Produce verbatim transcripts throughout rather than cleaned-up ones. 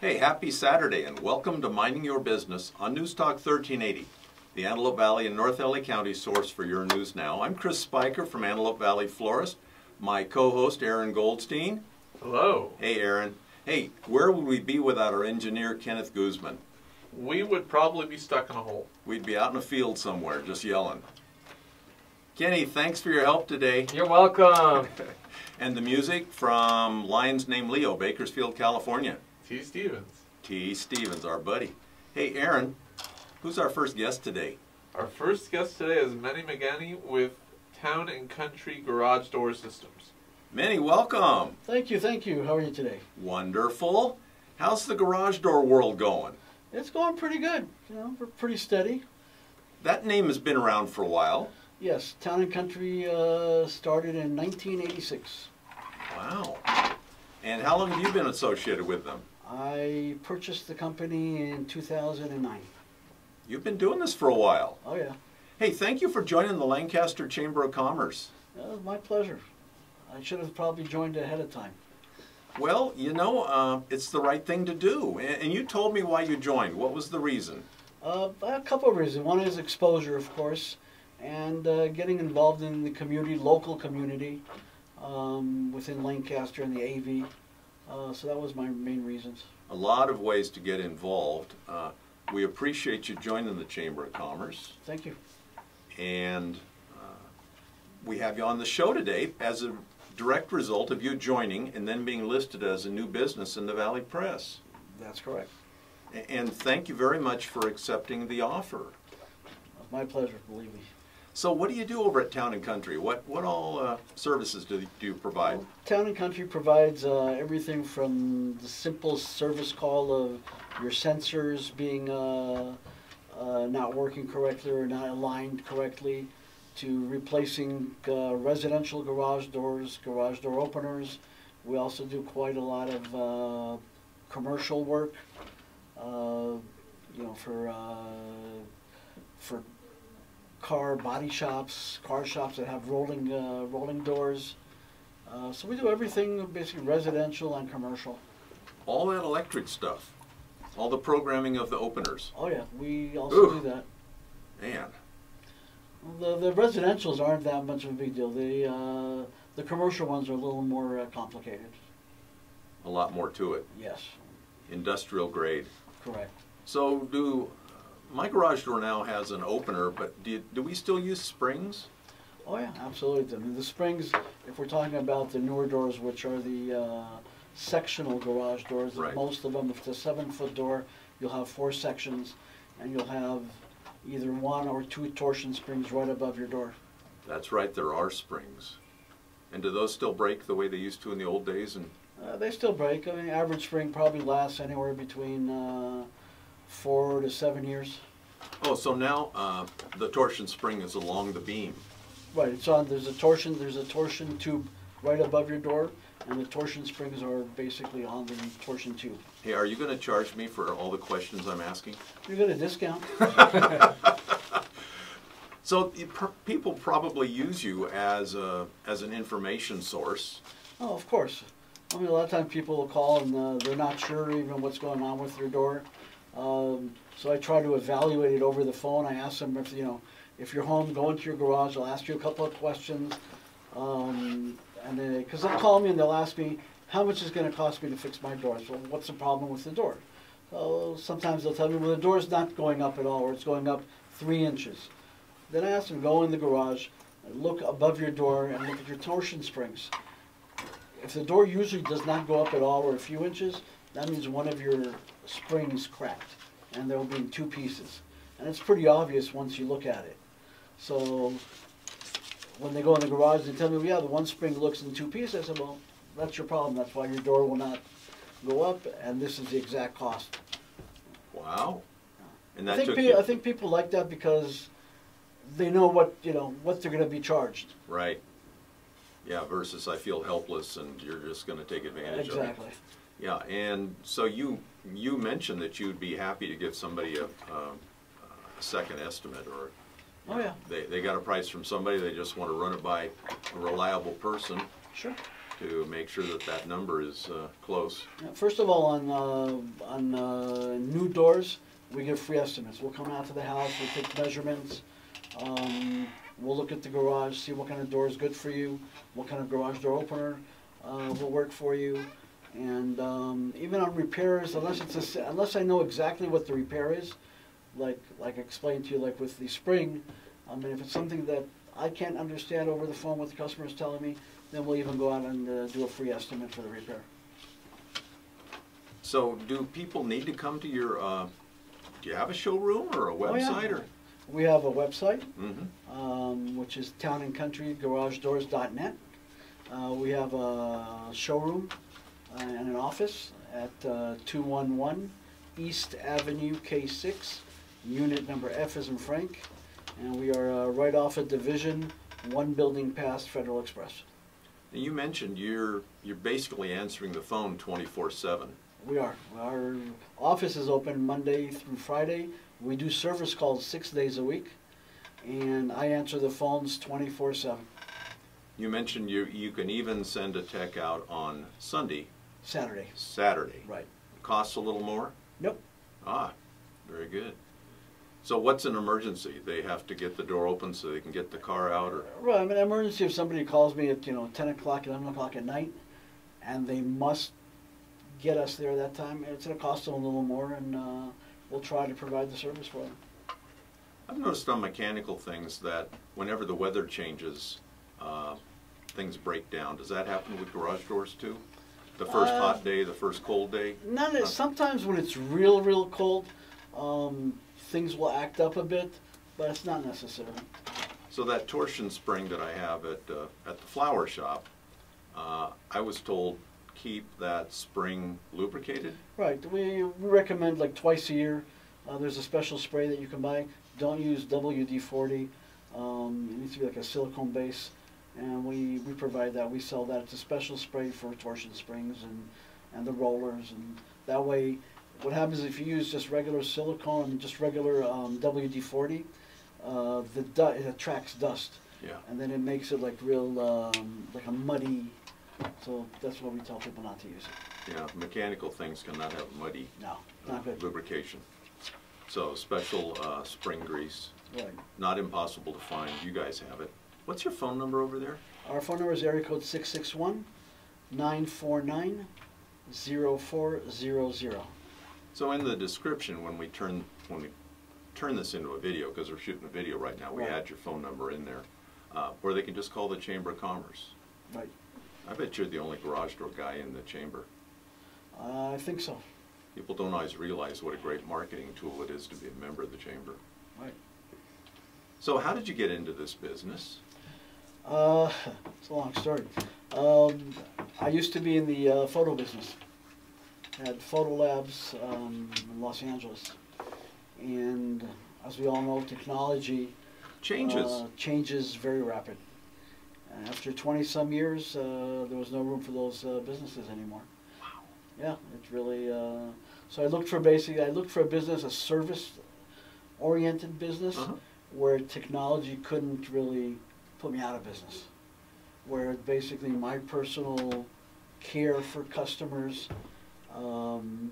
Hey, happy Saturday and welcome to Minding Your Business on News Talk thirteen eighty, the Antelope Valley and North L A County source for your news now. I'm Chris Spicher from Antelope Valley Florist, my co-host Aaron Goldstein. Hello. Hey Aaron. Hey, where would we be without our engineer Kenneth Guzman? We would probably be stuck in a hole. We'd be out in a field somewhere just yelling. Kenny, thanks for your help today. You're welcome. And the music from Lions Named Leo, Bakersfield, California. T. Stevens. T. Stevens, our buddy. Hey, Aaron, who's our first guest today? Our first guest today is Meni Mageni with Town and Country Garage Door Systems. Meni, welcome. Thank you, thank you. How are you today? Wonderful. How's the garage door world going? It's going pretty good. You know, we're pretty steady. That name has been around for a while. Yes, Town and Country uh, started in nineteen eighty-six. Wow. And how long have you been associated with them? I purchased the company in two thousand nine. You've been doing this for a while. Oh, yeah. Hey, thank you for joining the Lancaster Chamber of Commerce. Uh, my pleasure. I should have probably joined ahead of time. Well, you know, uh, it's the right thing to do. And, and you told me why you joined. What was the reason? Uh, a couple of reasons. One is exposure, of course, and uh, getting involved in the community, local community, um, within Lancaster and the A V. Uh, so that was my main reasons. A lot of ways to get involved. Uh, we appreciate you joining the Chamber of Commerce. Thank you. And uh, we have you on the show today as a direct result of you joining and then being listed as a new business in the Valley Press. That's correct. And thank you very much for accepting the offer. My pleasure, believe me. So what do you do over at Town and Country? What what all uh, services do, do you provide? Well, Town and Country provides uh, everything from the simple service call of your sensors being uh, uh, not working correctly or not aligned correctly, to replacing uh, residential garage doors, garage door openers. We also do quite a lot of uh, commercial work, uh, you know, for uh, for car body shops, car shops that have rolling uh, rolling doors. Uh, so we do everything basically residential and commercial. All that electric stuff, all the programming of the openers. Oh yeah, we also Ooh. do that. Man. The, the residentials aren't that much of a big deal. The, uh, the commercial ones are a little more uh, complicated. A lot more to it. Yes. Industrial grade. Correct. So do... My garage door now has an opener, but do, you, do we still use springs? Oh yeah, absolutely. I mean, the springs, if we're talking about the newer doors, which are the uh, sectional garage doors, right. Most of them, if it's a seven-foot door, you'll have four sections, and you'll have either one or two torsion springs right above your door. That's right, there are springs. And do those still break the way they used to in the old days? And uh, they still break. I mean, average spring probably lasts anywhere between... Uh, four to seven years. Oh, so now uh, the torsion spring is along the beam. Right, it's on, there's a torsion, there's a torsion tube right above your door, and the torsion springs are basically on the torsion tube. Hey, are you going to charge me for all the questions I'm asking? You're going to discount. So people probably use you as, a, as an information source. Oh, of course. I mean, a lot of times people will call and uh, they're not sure even what's going on with their door. Um, so I try to evaluate it over the phone. I ask them if, you know, if you're home, go into your garage, I'll ask you a couple of questions. Um, and then, because they'll call me and they'll ask me, how much is going to cost me to fix my door? So what's the problem with the door? So sometimes they'll tell me, well, the door's not going up at all, or it's going up three inches. Then I ask them, go in the garage, look above your door, and look at your torsion springs. If the door usually does not go up at all, or a few inches, that means one of your springs cracked, and there will be in two pieces. And it's pretty obvious once you look at it. So when they go in the garage, they tell me, well, yeah, the one spring looks in two pieces. I said, well, that's your problem. That's why your door will not go up, and this is the exact cost. Wow. And that I think, took you I think people like that because they know what, you know, what they're going to be charged. Right. Yeah, versus I feel helpless, and you're just going to take advantage exactly. of it. Exactly. Yeah, and so you you mentioned that you'd be happy to give somebody a, a, a second estimate, or oh yeah, they they got a price from somebody. They just want to run it by a reliable person. Sure. to make sure that that number is uh, close. First of all, on, uh, on uh, new doors, we give free estimates. We'll come out to the house, we'll take measurements, um, we'll look at the garage, see what kind of door is good for you, what kind of garage door opener uh, will work for you. And um, even on repairs, unless it's a, unless I know exactly what the repair is, like like I explained to you, like with the spring, I mean, if it's something that I can't understand over the phone what the customer is telling me, then we'll even go out and uh, do a free estimate for the repair. So do people need to come to your, uh, do you have a showroom or a website? Oh, yeah. Or? We have a website, mm-hmm. um, which is town and country garage doors dot net. Uh, we have a showroom uh, and an office at uh, two one one East Avenue K six, unit number F as in Frank. And we are uh, right off a Division One building past Federal Express. And you mentioned you're you're basically answering the phone twenty-four seven. We are. Our office is open Monday through Friday. We do service calls six days a week, and I answer the phones twenty-four seven. You mentioned you you can even send a tech out on Sunday. Saturday. Saturday. Right. Costs a little more? Nope. Ah, very good. So what's an emergency? They have to get the door open so they can get the car out, or? Well, I mean, emergency if somebody calls me at, you know, ten o'clock, eleven o'clock at night, and they must get us there that time. It's going to cost them a little more, and uh, we'll try to provide the service for them. I've noticed on mechanical things that whenever the weather changes, uh, things break down. Does that happen with garage doors too? The first uh, hot day, the first cold day? Not huh? Sometimes when it's real, real cold, um, things will act up a bit, but it's not necessary. So that torsion spring that I have at, uh, at the flower shop, uh, I was told keep that spring lubricated? Right. We recommend like twice a year. Uh, there's a special spray that you can buy. Don't use W D forty. Um, it needs to be like a silicone base, and we, we provide that. We sell that. It's a special spray for torsion springs and, and the rollers, and that way what happens if you use just regular silicone and just regular um, W D forty, uh, the du it attracts dust, yeah, and then it makes it like real um, like a muddy. So that's why we tell people not to use it. Yeah, mechanical things cannot have muddy. No, not uh, good lubrication. So special uh, spring grease. Right. Not impossible to find. You guys have it. What's your phone number over there? Our phone number is area code six six one, nine four nine, zero four zero zero. So in the description, when we turn when we turn this into a video, because we're shooting a video right now, we right. add your phone number in there, uh, or they can just call the Chamber of Commerce. Right. I bet you're the only garage door guy in the chamber. Uh, I think so. People don't always realize what a great marketing tool it is to be a member of the chamber. Right. So how did you get into this business? Uh, it's a long story. Um, I used to be in the uh, photo business. Had photo labs um, in Los Angeles, and as we all know, technology changes uh, changes very rapid. And after twenty some years, uh, there was no room for those uh, businesses anymore. Wow. Yeah, it really. Uh, so I looked for basically, I looked for a business, a service-oriented business, uh-huh, where technology couldn't really put me out of business, where basically my personal care for customers. Um,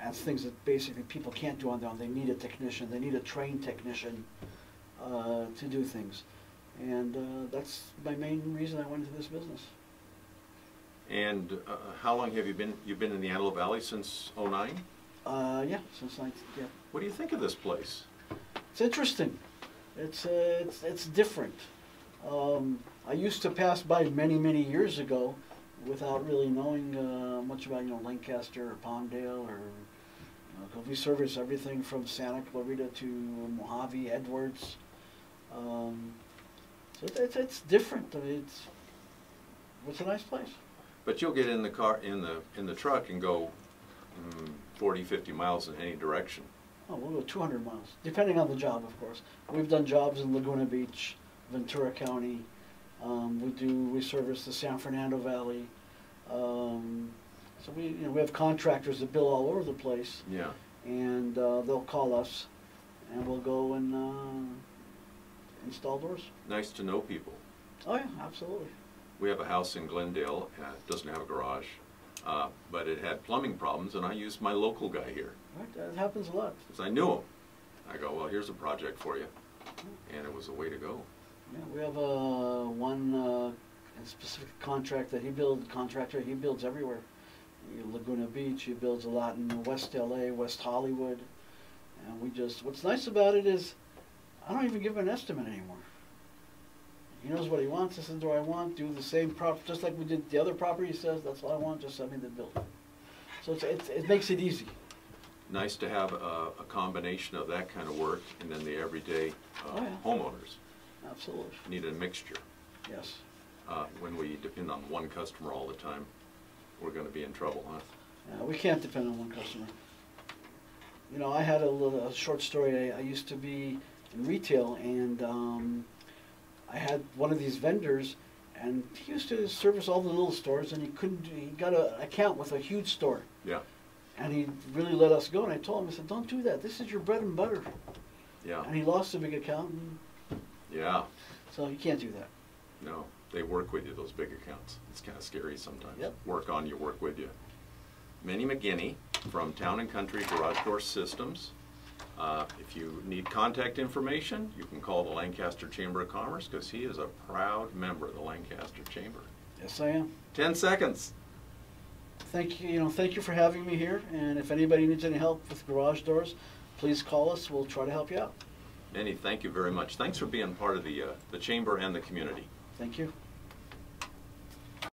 and things that basically people can't do on their own. They need a technician. They need a trained technician uh, to do things. And uh, that's my main reason I went into this business. And uh, how long have you been, you've been in the Antelope Valley since oh nine? Uh, yeah, since nineteen, yeah. What do you think of this place? It's interesting. It's, uh, it's, it's different. Um, I used to pass by many, many years ago without really knowing uh, much about, you know, Lancaster or Palmdale, or, you know, 'cause we service everything from Santa Clarita to Mojave, Edwards. Um, so it, it's, it's different. I mean, it's it's a nice place. But you'll get in the car, in the in the truck, and go mm, forty, fifty miles in any direction. Oh, we'll go two hundred miles, depending on the job, of course. We've done jobs in Laguna Beach, Ventura County. Um, we do we service the San Fernando Valley, um, so we you know we have contractors that bill all over the place. Yeah, and uh, they'll call us, and we'll go and uh, install doors. Nice to know people. Oh yeah, absolutely. we have a house in Glendale, uh, doesn't have a garage, uh, but it had plumbing problems, and I used my local guy here. That happens a lot. Because I knew him. I go, well, here's a project for you. And it was the way to go. Yeah, we have uh, one uh, specific contract that he builds, contractor, he builds everywhere. Laguna Beach, he builds a lot in West L A, West Hollywood. And we just, what's nice about it is, I don't even give an estimate anymore. He knows what he wants. I said, do I want, do the same prop, just like we did the other property. He says, that's what I want, just send me the bill. So it's, it's, it makes it easy. Nice to have a, a combination of that kind of work and then the everyday uh, oh, yeah. homeowners. Absolutely. Need a mixture. Yes. Uh, when we depend on one customer all the time, we're going to be in trouble, huh? Yeah, we can't depend on one customer. You know, I had a, little, a short story. I, I used to be in retail, and um, I had one of these vendors, and he used to service all the little stores, and he couldn't. He got an account with a huge store. Yeah. And he really let us go. And I told him, I said, don't do that. This is your bread and butter. Yeah. And he lost a big account. And yeah. So you can't do that. No. They work with you, those big accounts. It's kind of scary sometimes. Yep. Work on you, work with you. Meni McGuinney from Town and Country Garage Door Systems. Uh, if you need contact information, you can call the Lancaster Chamber of Commerce, because he is a proud member of the Lancaster Chamber. Yes, I am. Ten seconds. Thank you. You know, thank you for having me here. And if anybody needs any help with garage doors, please call us. We'll try to help you out. Meni, thank you very much. Thanks for being part of the uh, the chamber and the community. Thank you.